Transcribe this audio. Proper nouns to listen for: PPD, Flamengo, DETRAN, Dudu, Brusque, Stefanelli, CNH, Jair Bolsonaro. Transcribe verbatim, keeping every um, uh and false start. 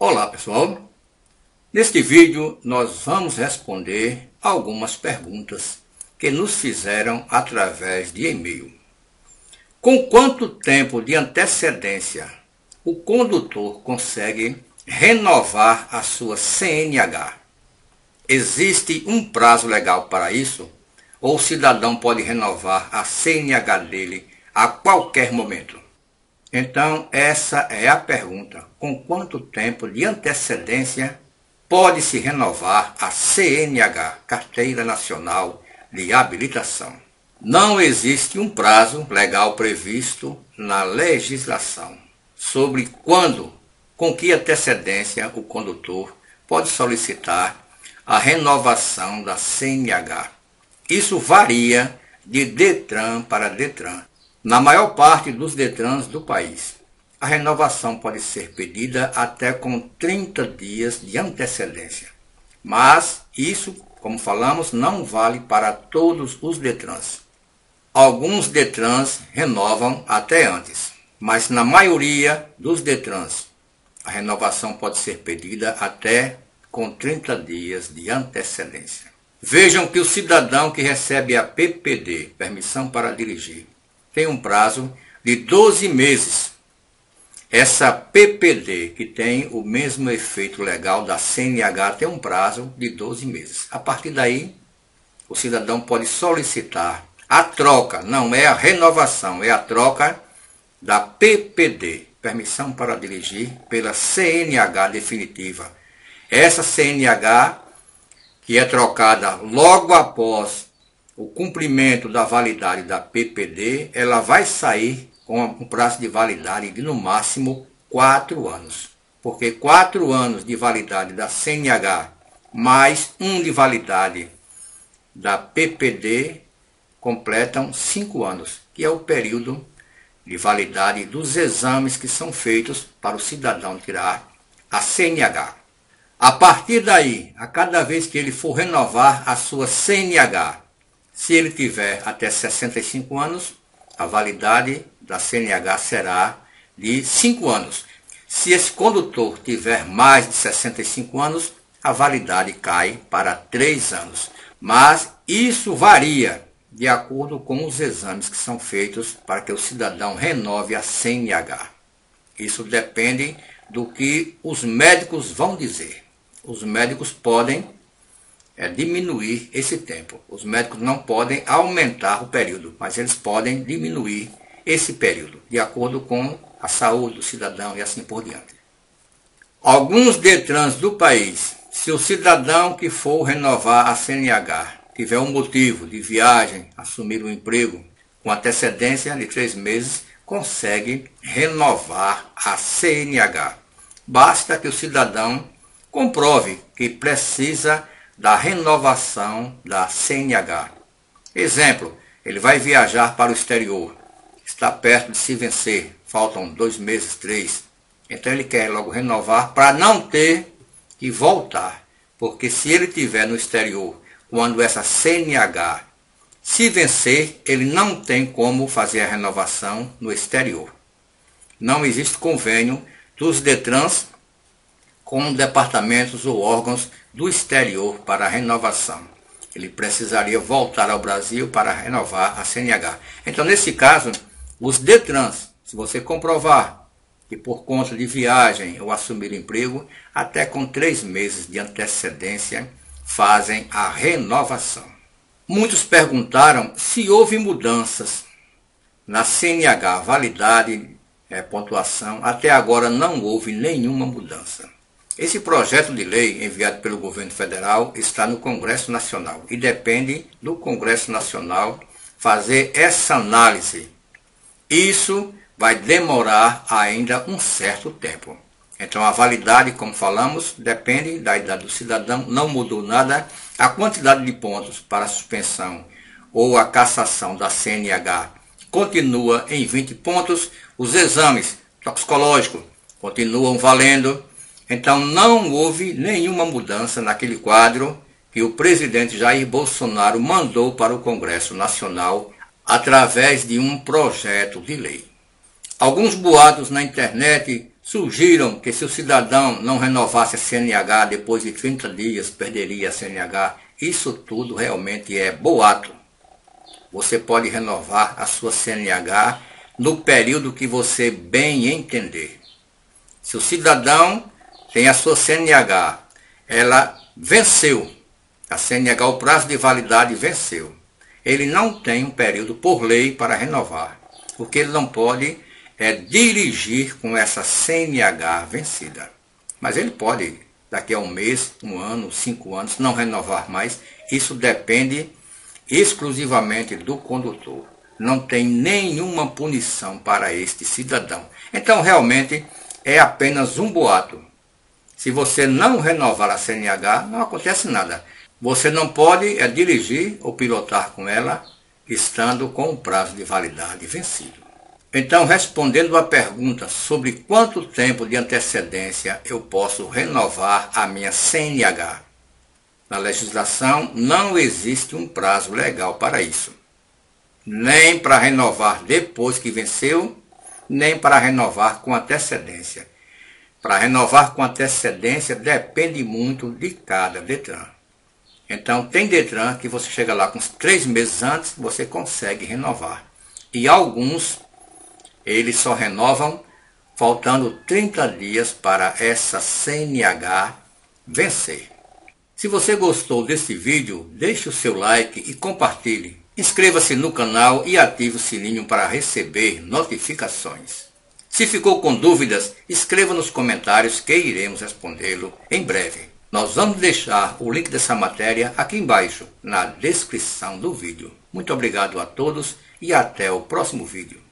Olá pessoal, neste vídeo nós vamos responder algumas perguntas que nos fizeram através de e-mail. Com quanto tempo de antecedência o condutor consegue renovar a sua C N H? Existe um prazo legal para isso? Ou o cidadão pode renovar a C N H dele a qualquer momento? Então, essa é a pergunta. Com quanto tempo de antecedência pode-se renovar a C N H, Carteira Nacional de Habilitação? Não existe um prazo legal previsto na legislação sobre quando, com que antecedência o condutor pode solicitar a renovação da C N H. Isso varia de DETRAN para DETRAN. Na maior parte dos DETRANs do país, a renovação pode ser pedida até com trinta dias de antecedência. Mas isso, como falamos, não vale para todos os DETRANs. Alguns DETRANs renovam até antes, mas na maioria dos DETRANs, a renovação pode ser pedida até com trinta dias de antecedência. Vejam que o cidadão que recebe a P P D, Permissão para Dirigir, tem um prazo de doze meses. Essa P P D, que tem o mesmo efeito legal da C N H, tem um prazo de doze meses. A partir daí, o cidadão pode solicitar a troca, não é a renovação, é a troca da P P D, Permissão para Dirigir, pela C N H definitiva. Essa C N H, que é trocada logo após o cumprimento da validade da P P D, ela vai sair com um prazo de validade de no máximo quatro anos. Porque quatro anos de validade da C N H mais um de validade da P P D completam cinco anos, que é o período de validade dos exames que são feitos para o cidadão tirar a C N H. A partir daí, a cada vez que ele for renovar a sua C N H, se ele tiver até sessenta e cinco anos, a validade da C N H será de cinco anos. Se esse condutor tiver mais de sessenta e cinco anos, a validade cai para três anos. Mas isso varia de acordo com os exames que são feitos para que o cidadão renove a C N H. Isso depende do que os médicos vão dizer. Os médicos podem é diminuir esse tempo. Os médicos não podem aumentar o período, mas eles podem diminuir esse período, de acordo com a saúde do cidadão e assim por diante. Alguns DETRANs do país, se o cidadão que for renovar a C N H tiver um motivo de viagem, assumir um emprego com antecedência de três meses, consegue renovar a C N H. Basta que o cidadão comprove que precisa da renovação da C N H. Exemplo, ele vai viajar para o exterior, está perto de se vencer, faltam dois meses, três. Então ele quer logo renovar para não ter que voltar, porque se ele estiver no exterior, quando essa C N H se vencer, ele não tem como fazer a renovação no exterior. Não existe convênio dos DETRANs com departamentos ou órgãos do exterior para a renovação. Ele precisaria voltar ao Brasil para renovar a C N H. Então, nesse caso, os DETRANs, se você comprovar que por conta de viagem ou assumir emprego, até com três meses de antecedência fazem a renovação. Muitos perguntaram se houve mudanças na C N H, validade, é, pontuação. Até agora não houve nenhuma mudança. Esse projeto de lei enviado pelo governo federal está no Congresso Nacional e depende do Congresso Nacional fazer essa análise. Isso vai demorar ainda um certo tempo. Então a validade, como falamos, depende da idade do cidadão, não mudou nada. A quantidade de pontos para a suspensão ou a cassação da C N H continua em vinte pontos. Os exames toxicológicos continuam valendo. Então não houve nenhuma mudança naquele quadro que o presidente Jair Bolsonaro mandou para o Congresso Nacional através de um projeto de lei. Alguns boatos na internet Sugiram que se o cidadão não renovasse a C N H depois de trinta dias, perderia a C N H. Isso tudo realmente é boato. Você pode renovar a sua C N H no período que você bem entender. Se o cidadão tem a sua C N H, ela venceu. A C N H, o prazo de validade venceu. Ele não tem um período por lei para renovar, porque ele não pode é dirigir com essa C N H vencida. Mas ele pode, daqui a um mês, um ano, cinco anos, não renovar mais. Isso depende exclusivamente do condutor. Não tem nenhuma punição para este cidadão. Então, realmente, é apenas um boato. Se você não renovar a C N H, não acontece nada. Você não pode é dirigir ou pilotar com ela, estando com o prazo de validade vencido. Então, respondendo à pergunta sobre quanto tempo de antecedência eu posso renovar a minha C N H, na legislação não existe um prazo legal para isso. Nem para renovar depois que venceu, nem para renovar com antecedência. Para renovar com antecedência depende muito de cada DETRAN. Então, tem DETRAN que você chega lá com uns três meses antes, você consegue renovar. E alguns... eles só renovam faltando trinta dias para essa C N H vencer. Se você gostou desse vídeo, deixe o seu like e compartilhe. Inscreva-se no canal e ative o sininho para receber notificações. Se ficou com dúvidas, escreva nos comentários que iremos respondê-lo em breve. Nós vamos deixar o link dessa matéria aqui embaixo, na descrição do vídeo. Muito obrigado a todos e até o próximo vídeo.